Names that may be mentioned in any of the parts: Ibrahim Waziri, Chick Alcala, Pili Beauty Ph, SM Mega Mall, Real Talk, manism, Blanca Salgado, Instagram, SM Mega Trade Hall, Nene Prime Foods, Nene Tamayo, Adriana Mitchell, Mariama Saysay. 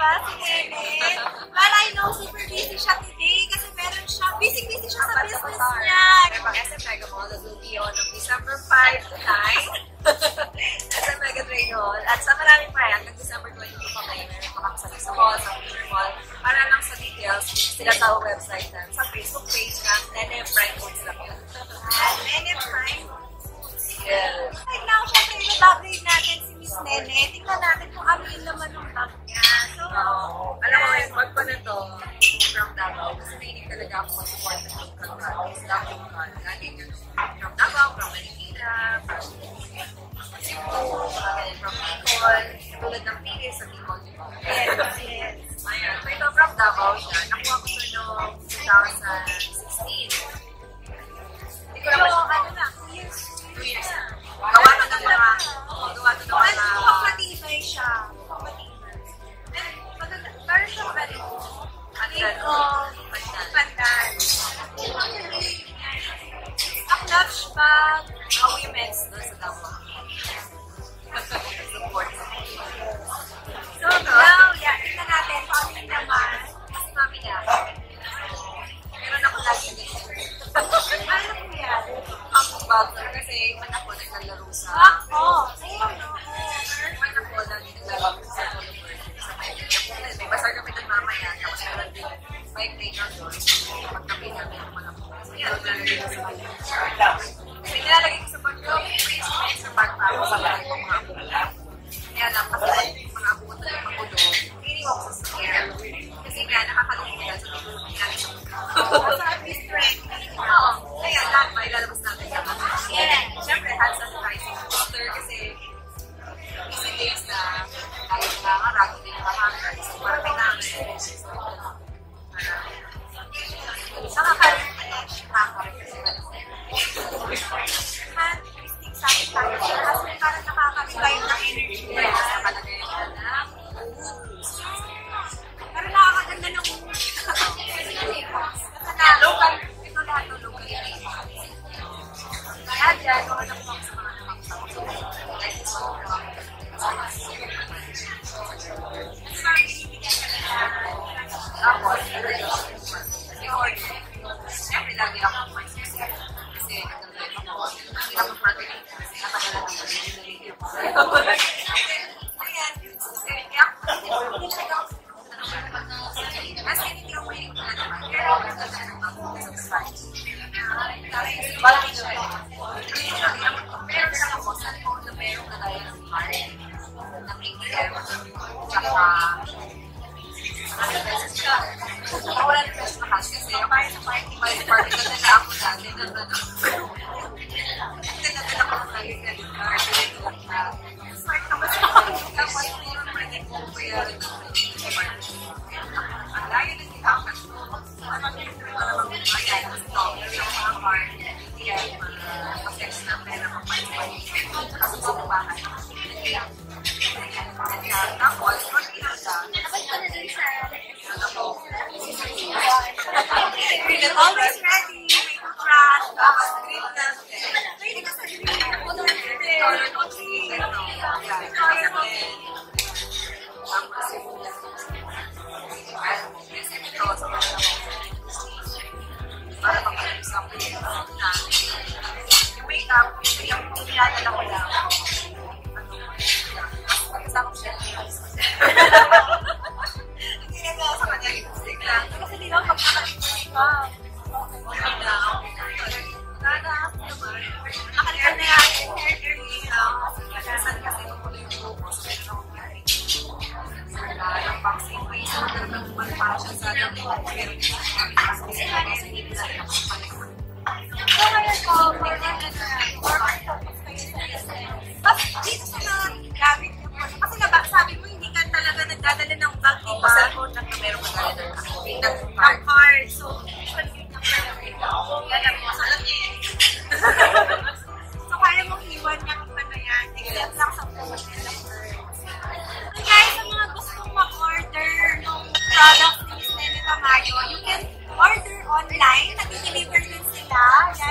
diba? Si Nene. But I know super busy siya today kasi meron siya, busy siya sa business niya. May pang SM Mega Mall that will be on December 5 to 9. SM Mega Trade Hall. At sa maraming pa yan, December 22 pa kayo. Meron pa kami sa Mega Mall, sa Future Mall. Para lang sa details, sila sa website na. Sa Facebook page na, Nene Prime Foods lang yun. Nene Prime Foods. Yeah. Right now, syempre, i-upgrade natin si Miss Nene. Tingnan natin kung ano yung laman ng bag niya. So, alam mo yung bag ko na to, from Davao. Kasi nainig talaga ako mag-support sa local products. Davao man, galing yun. From Davao, from Manila, from Cebu, from Bicol, tulad ng Pili sa Bicol. Yes. Ayan, ito from Davao siya. Nakuha ko ito noong 2016. Hindi ko naman siya. Ano na, 2 years na. Gawa ko ng mga, kapatibay siya. Kapatibay. Pero siya magaling. Pandan. Ang clutch bag. Ang women's doon sa dawa. Support. So now, tingnan natin. Paming naman. Kasi mami niya. Meron ako lagi dito. Ano po yan? Ako bag. Kasi man ako naglalaro sa... Ako!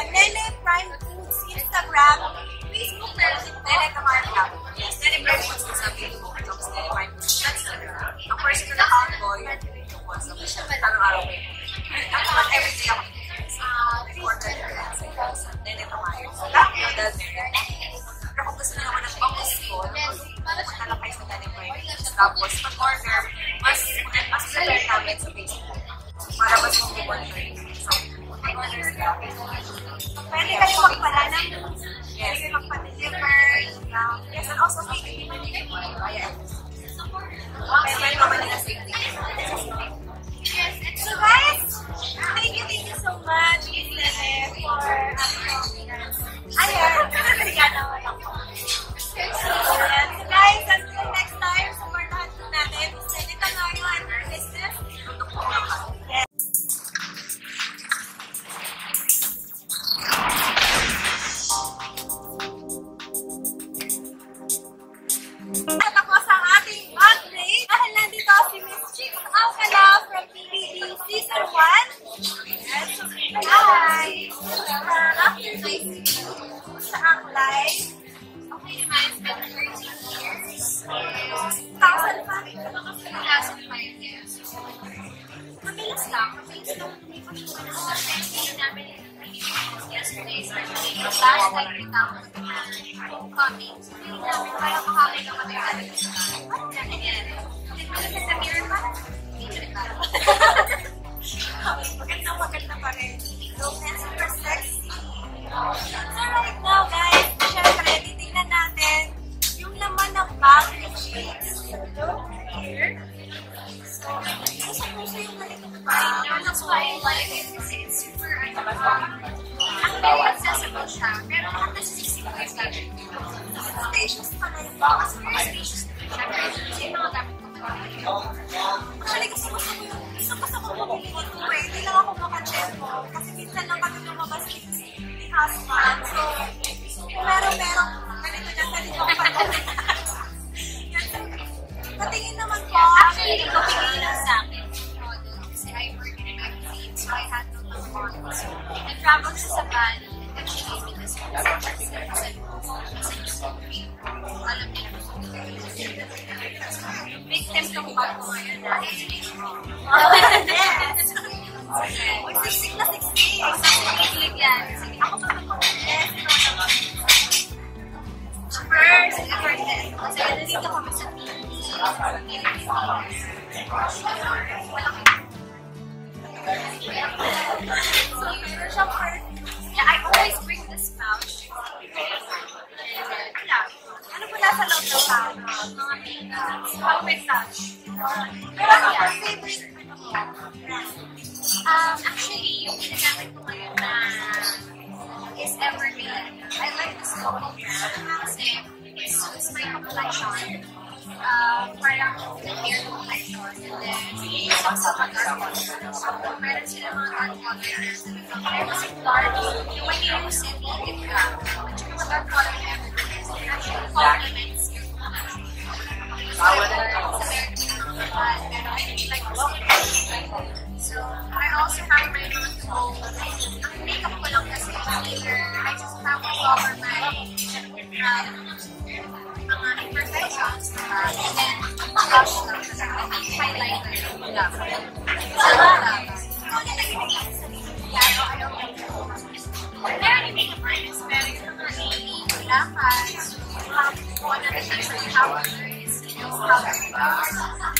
Nene Prime Foods, Nene Prime Foods, Pwede ka rin magpala ng magpa-deliver. Yes, and also safety. Pwede ka rin ng safety. So guys, thank you so much for so guys, until next time, supportahan po natin Nene Tamayo and her business. At ako sa ating update dahil nandito si Miss Chick Alcala from Pili Season 1. Hi! After sa ang live, okay naman, it's been 13 years. 1,005 years. Mabilis lang. Mabilis lang. Yesterday, so last night, we found coffee. So, hindi namin parang makakay ng material. Parang ganyan. Kasi sa mirror, parang favorite na. Maganda pa rin. So, super sexy. So, right now, guys, syempre, titignan natin yung laman ng bag ng shades. Here. So, kasi yung maliit na bag. That's why I like it. Kasi it's super, ang very accessible siya. Pero lahat na sisig ko guys. Spacious pa na yung bag. Spacious na siya. Kasi yung mga dapat ko talaga. Actually, kasi gusto ko yung isang gusto ko mabili ko eh. Hindi lang ako makatempo. Kasi minsan lang kami lumabas ni husband. So, meron. Ganito ko pag-alala. Patingin naman ko. Actually, ko pingin lang sa akin. Kasi I work in a magazine, so I had no mga models. Nag-travel siya sa Bali, and then she gave me this one. Alam niya na kung victim ka mukha ko ngayon na yes! O, siksik na siksik! O, sa kumilig yan. Ako pa ito. Yes, first, kasi nandito kami sa TV. So, meron siyang party. Yeah, I always bring this pouch. Ano pala sa loob ng pouch? Mga peanuts. Pag may touch. Pero ako, my favorite ano ko? Actually, yung pinagamit ko ngayon na is Evergreen. I like this local brand kasi it suits my complexion. Parang the hair complexion. And then, use up sa mga dark colors. So, meron sila mga dark colors. Meron kasi dark, yung may use and leave it ka. At yung mga dark color na Evergreen is actually complements your complexion. So, I really like this. So, I also have my phone. Ang makeup ko lang kasi I just have to cover my mga imperfections. And then, blush lang kasi highlighter. Very makeup artist, very one of the things that you have to do is you know how to do it. I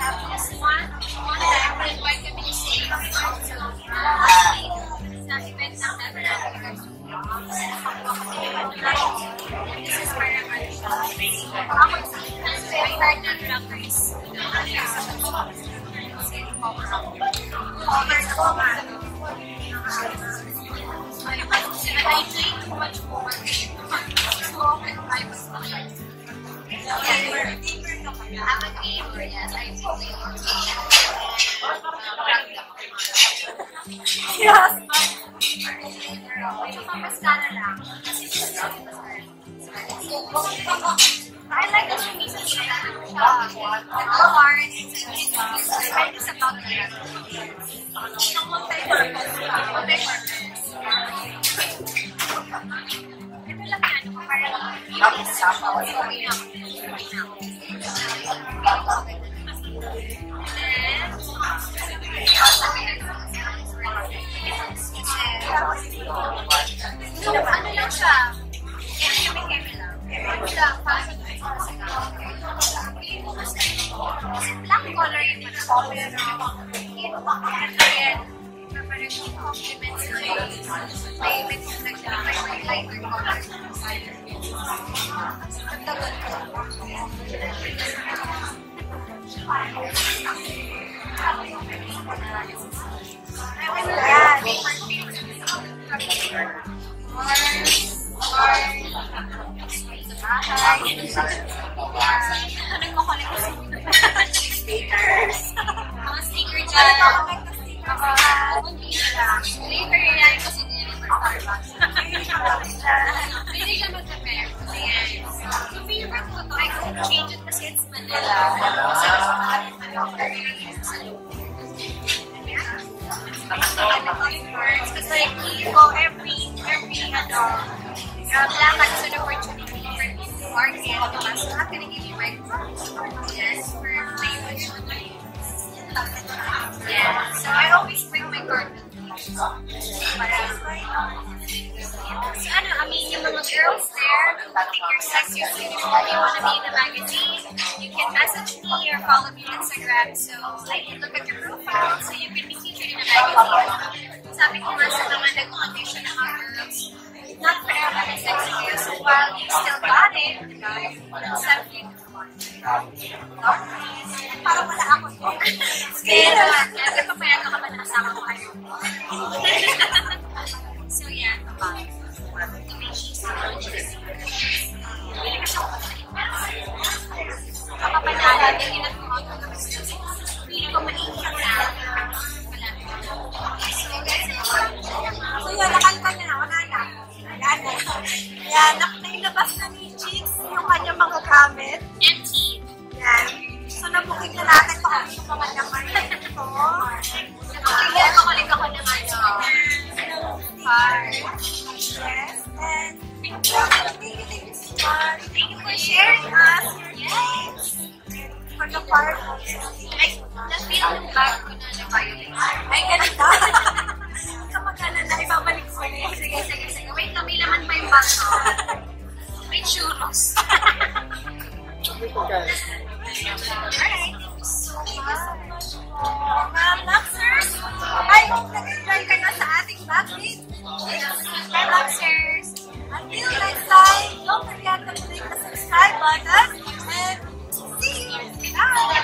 have this one that I would invite them to see. This is where I'm I like that she meets a shop. It's So, ano lang siya? Keme lang. Black color yun. Preparation complements the payment yung naglalakay ng lighter color. Ang tagal ko. Bye.